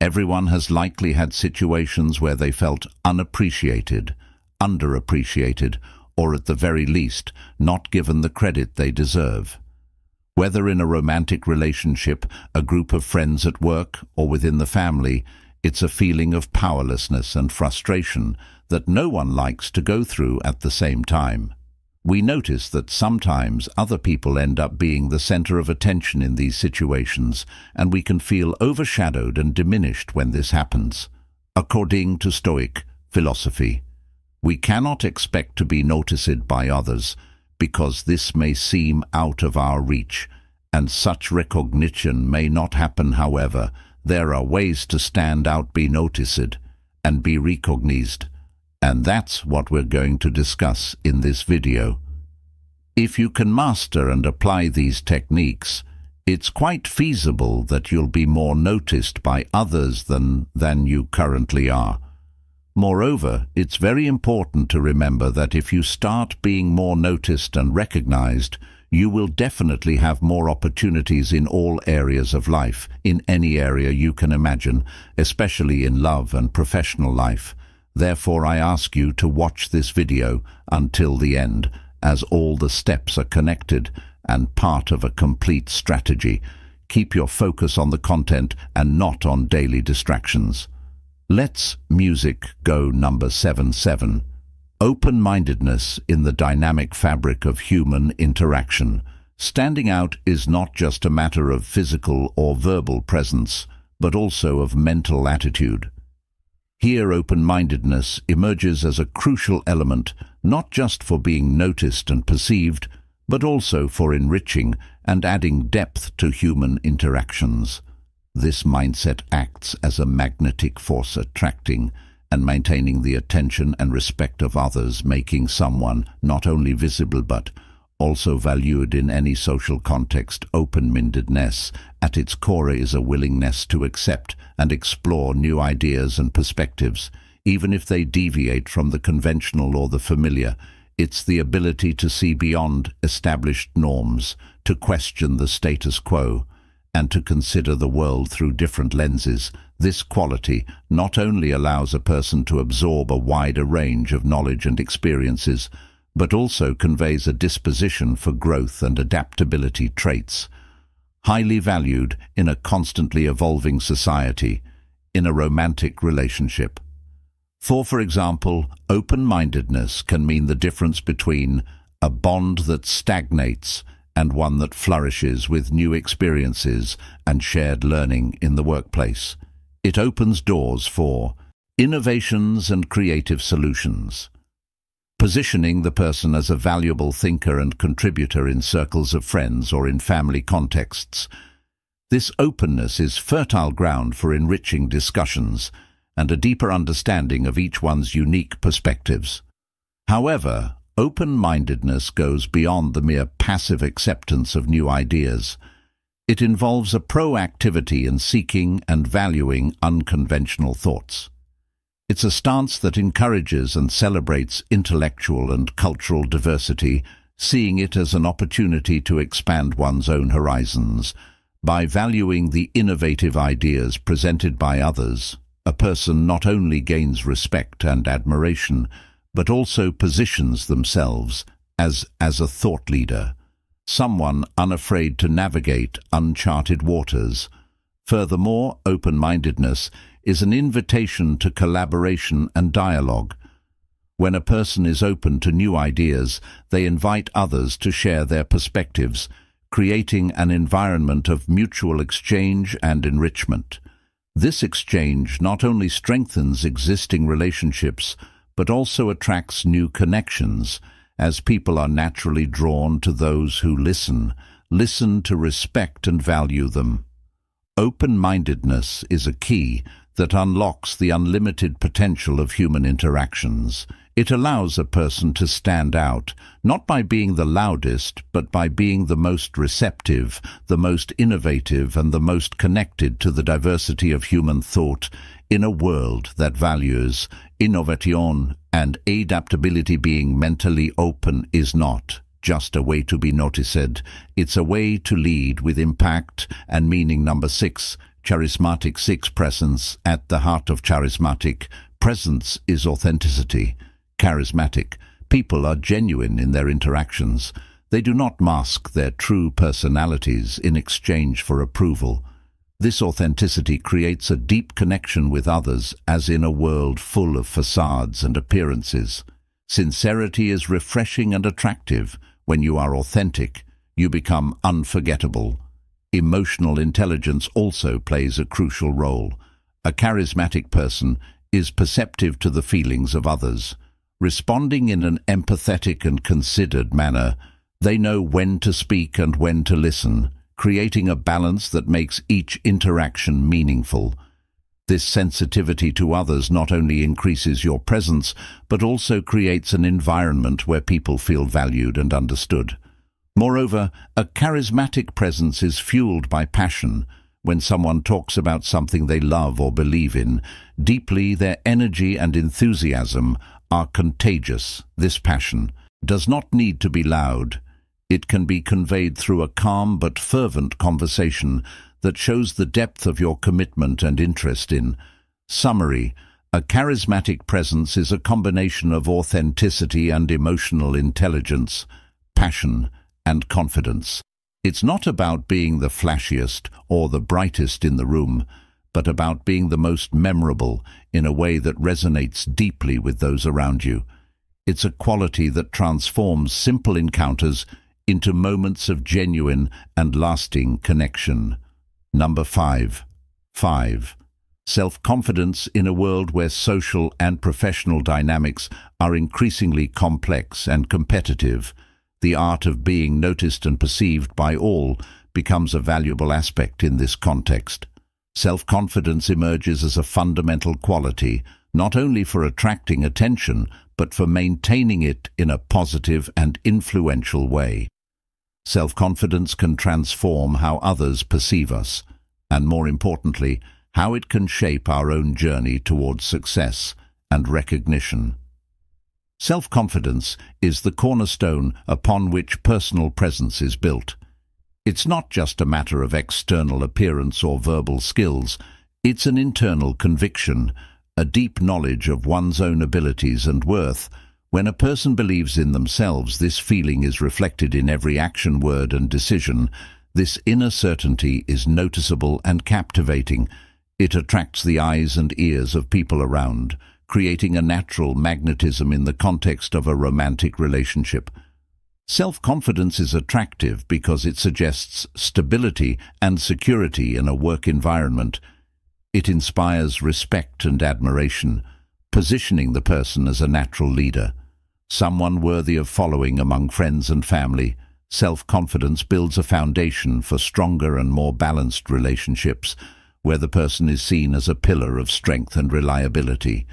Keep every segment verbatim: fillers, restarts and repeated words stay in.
Everyone has likely had situations where they felt unappreciated, underappreciated, or at the very least, not given the credit they deserve. Whether in a romantic relationship, a group of friends at work, or within the family, it's a feeling of powerlessness and frustration that no one likes to go through at the same time. We notice that sometimes other people end up being the center of attention in these situations, and we can feel overshadowed and diminished when this happens. According to Stoic philosophy, we cannot expect to be noticed by others, because this may seem out of our reach, and such recognition may not happen. However, there are ways to stand out, be noticed, and be recognized. And that's what we're going to discuss in this video. If you can master and apply these techniques, it's quite feasible that you'll be more noticed by others than, than you currently are. Moreover, it's very important to remember that if you start being more noticed and recognized, you will definitely have more opportunities in all areas of life, in any area you can imagine, especially in love and professional life. Therefore, I ask you to watch this video until the end, as all the steps are connected and part of a complete strategy. Keep your focus on the content and not on daily distractions. Let's music go number seven seven. Open-mindedness in the dynamic fabric of human interaction. Standing out is not just a matter of physical or verbal presence, but also of mental attitude. Here, open-mindedness emerges as a crucial element, not just for being noticed and perceived, but also for enriching and adding depth to human interactions. This mindset acts as a magnetic force, attracting and maintaining the attention and respect of others, making someone not only visible but also valued in any social context. Open-mindedness at its core is a willingness to accept and explore new ideas and perspectives, even if they deviate from the conventional or the familiar. It's the ability to see beyond established norms, to question the status quo, and to consider the world through different lenses. This quality not only allows a person to absorb a wider range of knowledge and experiences, but also conveys a disposition for growth and adaptability, traits highly valued in a constantly evolving society, in a romantic relationship. For, for example, open-mindedness can mean the difference between a bond that stagnates and one that flourishes with new experiences and shared learning in the workplace. It opens doors for innovations and creative solutions, positioning the person as a valuable thinker and contributor in circles of friends or in family contexts. This openness is fertile ground for enriching discussions and a deeper understanding of each one's unique perspectives. However, open-mindedness goes beyond the mere passive acceptance of new ideas. It involves a proactivity in seeking and valuing unconventional thoughts. It's a stance that encourages and celebrates intellectual and cultural diversity, seeing it as an opportunity to expand one's own horizons. By valuing the innovative ideas presented by others, a person not only gains respect and admiration, but also positions themselves as, as a thought leader, someone unafraid to navigate uncharted waters. Furthermore, open-mindedness is an invitation to collaboration and dialogue. When a person is open to new ideas, they invite others to share their perspectives, creating an environment of mutual exchange and enrichment. This exchange not only strengthens existing relationships, but also attracts new connections, as people are naturally drawn to those who listen, listen to respect and value them. Open-mindedness is a key that unlocks the unlimited potential of human interactions. It allows a person to stand out, not by being the loudest, but by being the most receptive, the most innovative, and the most connected to the diversity of human thought in a world that values innovation and adaptability. Being mentally open is not just a way to be noticed, it's a way to lead with impact and meaning. Number six, charismatic six presence. At the heart of charismatic presence is authenticity. Charismatic people are genuine in their interactions. They do not mask their true personalities in exchange for approval. This authenticity creates a deep connection with others, as in a world full of facades and appearances. Sincerity is refreshing and attractive. When you are authentic, you become unforgettable. Emotional intelligence also plays a crucial role. A charismatic person is perceptive to the feelings of others. Responding in an empathetic and considered manner, they know when to speak and when to listen, creating a balance that makes each interaction meaningful. This sensitivity to others not only increases your presence, but also creates an environment where people feel valued and understood. Moreover, a charismatic presence is fueled by passion. When someone talks about something they love or believe in deeply, their energy and enthusiasm are contagious. This passion does not need to be loud. It can be conveyed through a calm but fervent conversation that shows the depth of your commitment and interest in. Summary: a charismatic presence is a combination of authenticity and emotional intelligence, passion and confidence. It's not about being the flashiest or the brightest in the room, but about being the most memorable in a way that resonates deeply with those around you. It's a quality that transforms simple encounters into moments of genuine and lasting connection. Number five. Five. Self-confidence. In a world where social and professional dynamics are increasingly complex and competitive, the art of being noticed and perceived by all becomes a valuable aspect in this context. Self-confidence emerges as a fundamental quality, not only for attracting attention, but for maintaining it in a positive and influential way. Self-confidence can transform how others perceive us, and more importantly, how it can shape our own journey towards success and recognition. Self-confidence is the cornerstone upon which personal presence is built. It's not just a matter of external appearance or verbal skills. It's an internal conviction, a deep knowledge of one's own abilities and worth. When a person believes in themselves, this feeling is reflected in every action, word and decision. This inner certainty is noticeable and captivating. It attracts the eyes and ears of people around, creating a natural magnetism in the context of a romantic relationship. Self-confidence is attractive because it suggests stability and security in a work environment. It inspires respect and admiration, positioning the person as a natural leader, someone worthy of following among friends and family. Self-confidence builds a foundation for stronger and more balanced relationships, where the person is seen as a pillar of strength and reliability.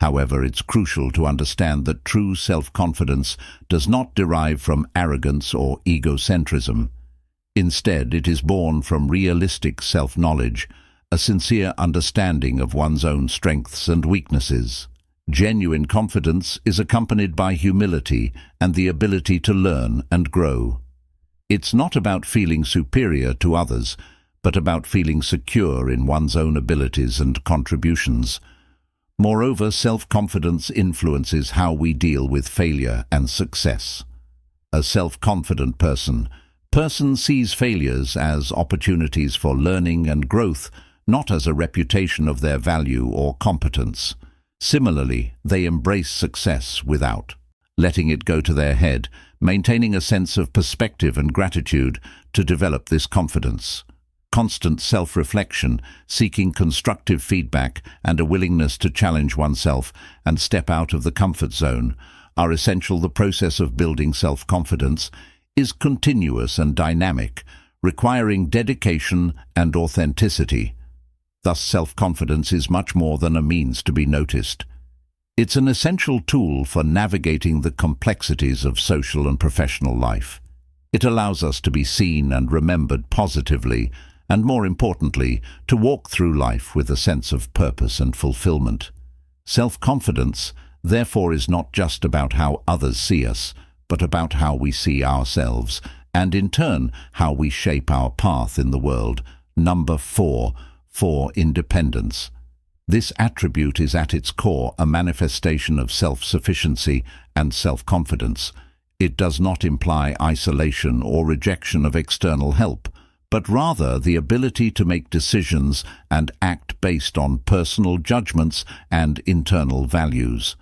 However, it's crucial to understand that true self-confidence does not derive from arrogance or egocentrism. Instead, it is born from realistic self-knowledge, a sincere understanding of one's own strengths and weaknesses. Genuine confidence is accompanied by humility and the ability to learn and grow. It's not about feeling superior to others, but about feeling secure in one's own abilities and contributions. Moreover, self-confidence influences how we deal with failure and success. A self-confident person, person sees failures as opportunities for learning and growth, not as a reputation of their value or competence. Similarly, they embrace success without letting it go to their head, maintaining a sense of perspective and gratitude to develop this confidence. Constant self-reflection, seeking constructive feedback, and a willingness to challenge oneself and step out of the comfort zone are essential. The process of building self-confidence is continuous and dynamic, requiring dedication and authenticity. Thus, self-confidence is much more than a means to be noticed. It's an essential tool for navigating the complexities of social and professional life. It allows us to be seen and remembered positively, and more importantly, to walk through life with a sense of purpose and fulfillment. Self-confidence, therefore, is not just about how others see us, but about how we see ourselves, and in turn, how we shape our path in the world. Number four. For independence. This attribute is at its core a manifestation of self-sufficiency and self-confidence. It does not imply isolation or rejection of external help, but rather the ability to make decisions and act based on personal judgments and internal values.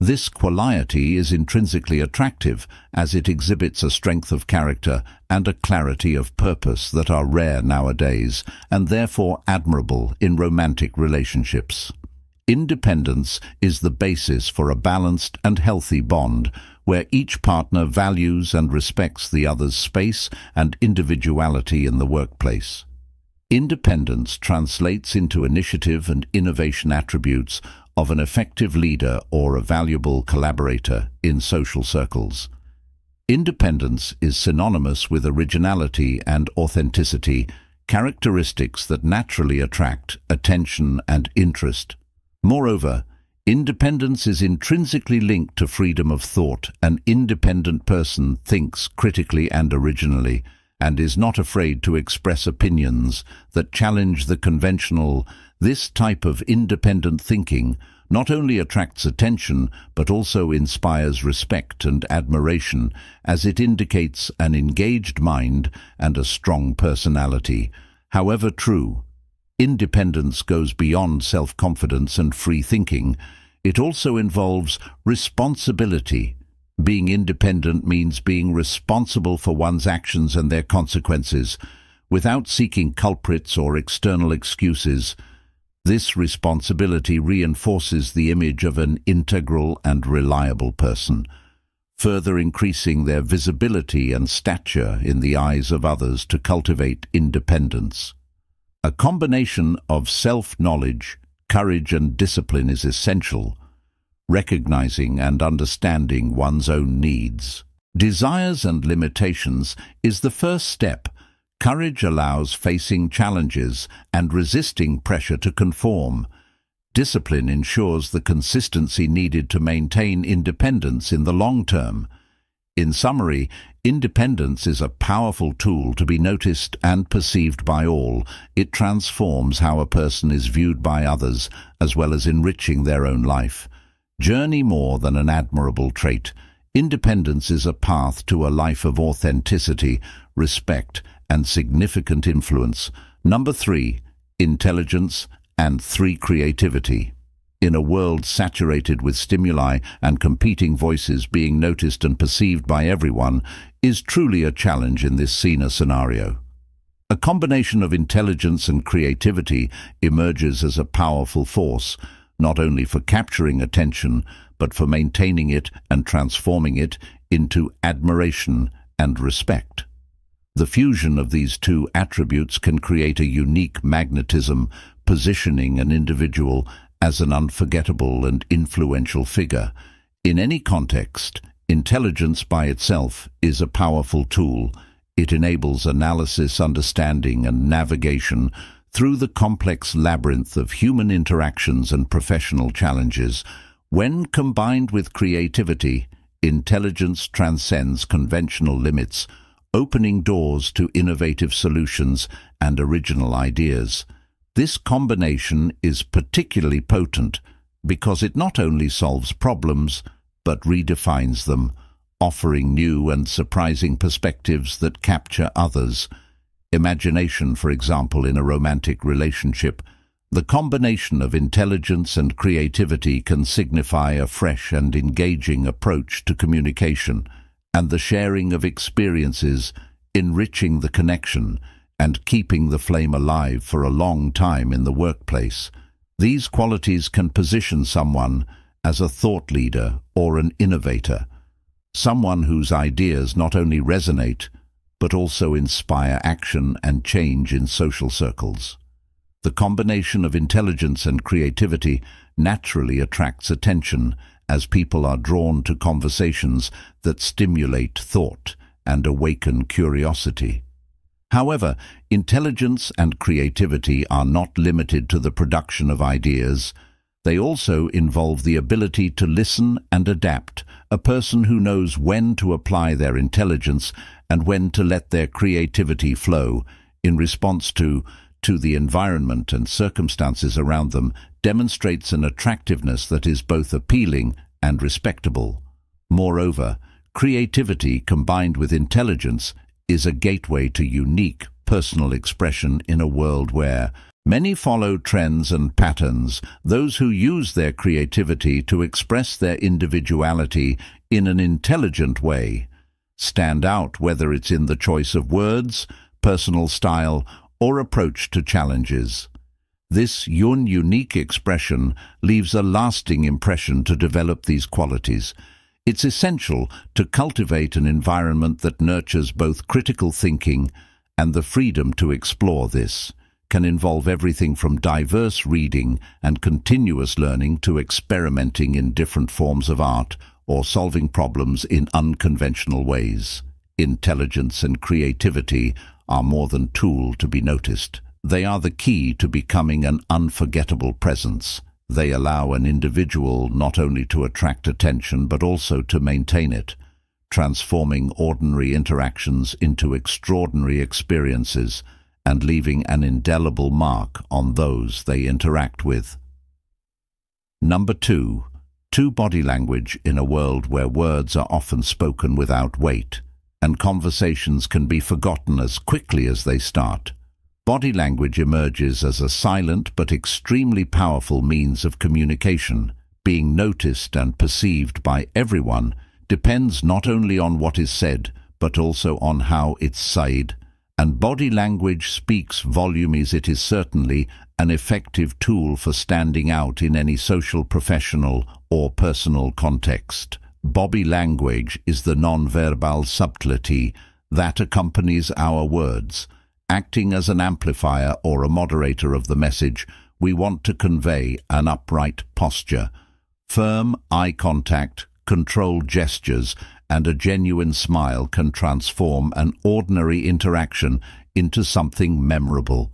This quality is intrinsically attractive, as it exhibits a strength of character and a clarity of purpose that are rare nowadays, and therefore admirable in romantic relationships. Independence is the basis for a balanced and healthy bond, where each partner values and respects the other's space and individuality in the workplace. Independence translates into initiative and innovation attributes of an effective leader or a valuable collaborator in social circles. Independence is synonymous with originality and authenticity, characteristics that naturally attract attention and interest. Moreover, independence is intrinsically linked to freedom of thought. An independent person thinks critically and originally, and is not afraid to express opinions that challenge the conventional. This type of independent thinking not only attracts attention but also inspires respect and admiration, as it indicates an engaged mind and a strong personality. However true, independence goes beyond self-confidence and free thinking. It also involves responsibility. Being independent means being responsible for one's actions and their consequences, without seeking culprits or external excuses. This responsibility reinforces the image of an integral and reliable person, further increasing their visibility and stature in the eyes of others to cultivate independence. A combination of self-knowledge, courage and discipline is essential, recognizing and understanding one's own needs, desires and limitations is the first step. Courage allows facing challenges and resisting pressure to conform. Discipline ensures the consistency needed to maintain independence in the long term. In summary, independence is a powerful tool to be noticed and perceived by all. It transforms how a person is viewed by others, as well as enriching their own life. Journey more than an admirable trait. Independence is a path to a life of authenticity, respect, and significant influence. Number three, intelligence, and three, creativity. In a world saturated with stimuli and competing voices, being noticed and perceived by everyone is truly a challenge in this Sina scenario. A combination of intelligence and creativity emerges as a powerful force, not only for capturing attention, but for maintaining it and transforming it into admiration and respect. The fusion of these two attributes can create a unique magnetism, positioning an individual as an unforgettable and influential figure. In any context, intelligence by itself is a powerful tool. It enables analysis, understanding, and navigation through the complex labyrinth of human interactions and professional challenges. When combined with creativity, intelligence transcends conventional limits, opening doors to innovative solutions and original ideas. This combination is particularly potent because it not only solves problems but redefines them, offering new and surprising perspectives that capture others. Imagination, for example, in a romantic relationship, the combination of intelligence and creativity can signify a fresh and engaging approach to communication and the sharing of experiences, enriching the connection and keeping the flame alive for a long time in the workplace. These qualities can position someone as a thought leader or an innovator, someone whose ideas not only resonate but also inspire action and change in social circles. The combination of intelligence and creativity naturally attracts attention, as people are drawn to conversations that stimulate thought and awaken curiosity. However, intelligence and creativity are not limited to the production of ideas. They also involve the ability to listen and adapt. A person who knows when to apply their intelligence and when to let their creativity flow in response to to the environment and circumstances around them demonstrates an attractiveness that is both appealing and respectable. Moreover, creativity combined with intelligence is a gateway to unique personal expression in a world where many follow trends and patterns. Those who use their creativity to express their individuality in an intelligent way stand out, whether it's in the choice of words, personal style, or approach to challenges. This unique expression leaves a lasting impression. To develop these qualities, it's essential to cultivate an environment that nurtures both critical thinking and the freedom to explore. This can involve everything from diverse reading and continuous learning to experimenting in different forms of art or solving problems in unconventional ways. Intelligence and creativity are more than tools to be noticed. They are the key to becoming an unforgettable presence. They allow an individual not only to attract attention but also to maintain it, transforming ordinary interactions into extraordinary experiences and leaving an indelible mark on those they interact with. Number two, two body language. In a world where words are often spoken without weight and conversations can be forgotten as quickly as they start, body language emerges as a silent but extremely powerful means of communication. Being noticed and perceived by everyone depends not only on what is said but also on how it's said, and body language speaks volumes. It is certainly an effective tool for standing out in any social, professional, or personal context. Body language is the non-verbal subtlety that accompanies our words, acting as an amplifier or a moderator of the message we want to convey. An upright posture, firm eye contact, controlled gestures, and a genuine smile can transform an ordinary interaction into something memorable.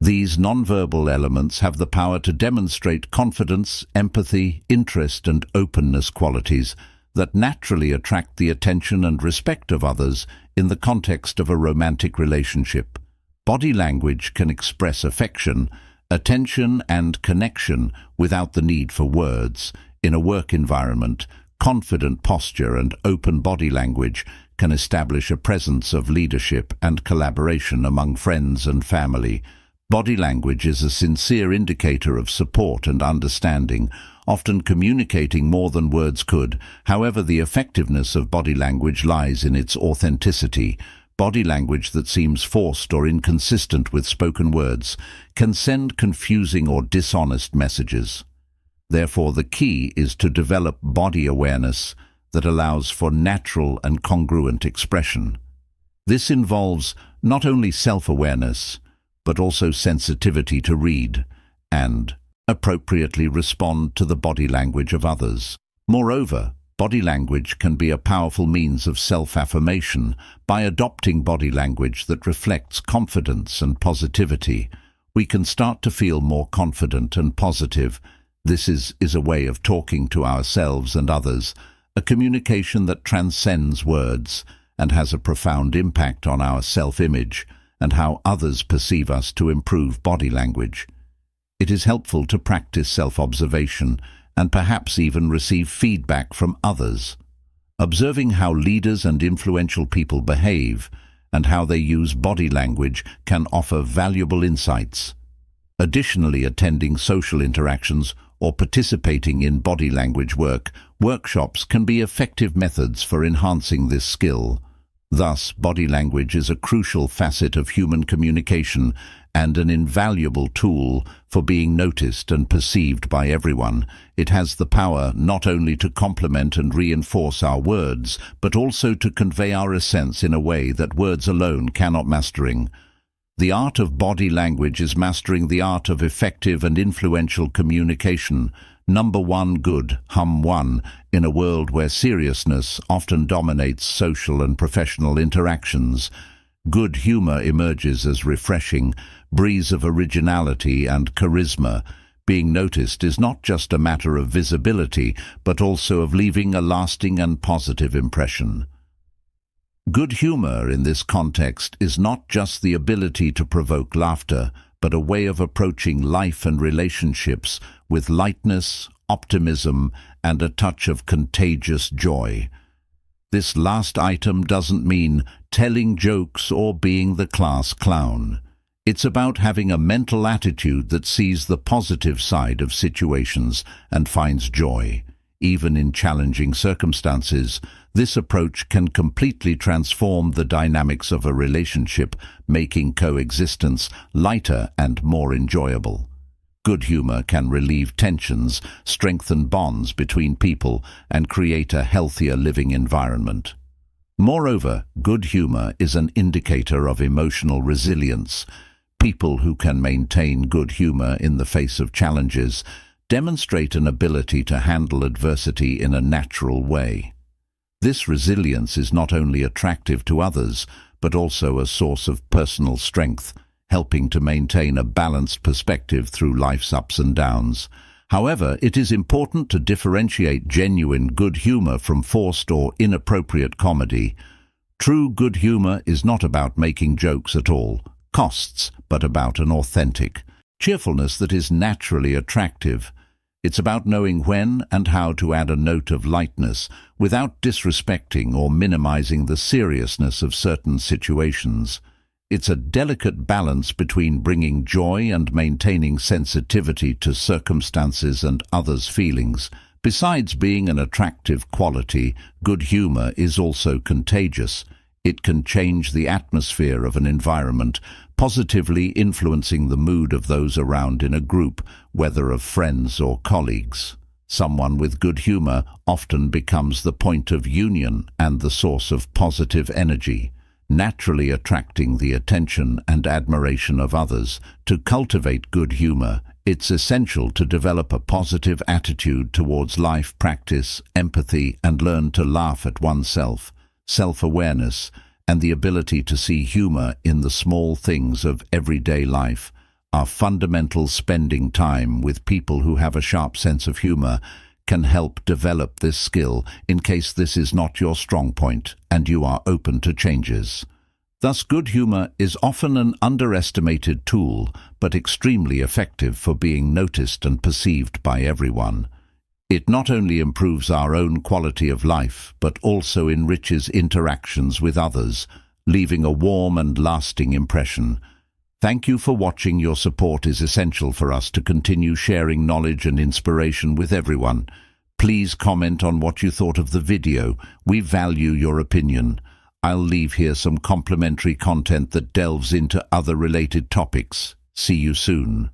These nonverbal elements have the power to demonstrate confidence, empathy, interest, and openness, qualities that naturally attract the attention and respect of others in the context of a romantic relationship. Body language can express affection, attention, and connection without the need for words. In a work environment, confident posture and open body language can establish a presence of leadership and collaboration among friends and family. Body language is a sincere indicator of support and understanding, often communicating more than words could. However, the effectiveness of body language lies in its authenticity. Body language that seems forced or inconsistent with spoken words can send confusing or dishonest messages. Therefore, the key is to develop body awareness that allows for natural and congruent expression. This involves not only self-awareness, but also sensitivity to read and appropriately respond to the body language of others. Moreover, body language can be a powerful means of self-affirmation. By adopting body language that reflects confidence and positivity, we can start to feel more confident and positive. This is, is a way of talking to ourselves and others, a communication that transcends words and has a profound impact on our self-image and how others perceive us. To improve body language, it is helpful to practice self-observation and perhaps even receive feedback from others. Observing how leaders and influential people behave and how they use body language can offer valuable insights. Additionally, attending social interactions or participating in body language work workshops can be effective methods for enhancing this skill. Thus, body language is a crucial facet of human communication and an invaluable tool for being noticed and perceived by everyone. It has the power not only to complement and reinforce our words, but also to convey our essence in a way that words alone cannot master. The art of body language is mastering the art of effective and influential communication. Number one, good hum one. In a world where seriousness often dominates social and professional interactions, good humor emerges as a refreshing breeze of originality and charisma. Being noticed is not just a matter of visibility, but also of leaving a lasting and positive impression. Good humor in this context is not just the ability to provoke laughter, but a way of approaching life and relationships with lightness, optimism, and a touch of contagious joy. This last item doesn't mean telling jokes or being the class clown. It's about having a mental attitude that sees the positive side of situations and finds joy. Even in challenging circumstances, this approach can completely transform the dynamics of a relationship, making coexistence lighter and more enjoyable. Good humor can relieve tensions, strengthen bonds between people, and create a healthier living environment. Moreover, good humor is an indicator of emotional resilience. People who can maintain good humor in the face of challenges demonstrate an ability to handle adversity in a natural way. This resilience is not only attractive to others, but also a source of personal strength, helping to maintain a balanced perspective through life's ups and downs. However, it is important to differentiate genuine good humor from forced or inappropriate comedy. True good humor is not about making jokes at all costs, but about an authentic cheerfulness that is naturally attractive. It's about knowing when and how to add a note of lightness without disrespecting or minimizing the seriousness of certain situations. It's a delicate balance between bringing joy and maintaining sensitivity to circumstances and others' feelings. Besides being an attractive quality, good humor is also contagious. It can change the atmosphere of an environment, positively influencing the mood of those around in a group, whether of friends or colleagues. Someone with good humor often becomes the point of union and the source of positive energy, naturally attracting the attention and admiration of others. To cultivate good humor, it's essential to develop a positive attitude towards life, practice empathy, and learn to laugh at oneself. Self-awareness and the ability to see humor in the small things of everyday life are fundamental. Spending time with people who have a sharp sense of humor can help develop this skill, in case this is not your strong point and you are open to changes. Thus, good humor is often an underestimated tool, but extremely effective for being noticed and perceived by everyone. It not only improves our own quality of life, but also enriches interactions with others, leaving a warm and lasting impression. Thank you for watching. Your support is essential for us to continue sharing knowledge and inspiration with everyone. Please comment on what you thought of the video. We value your opinion. I'll leave here some complimentary content that delves into other related topics. See you soon.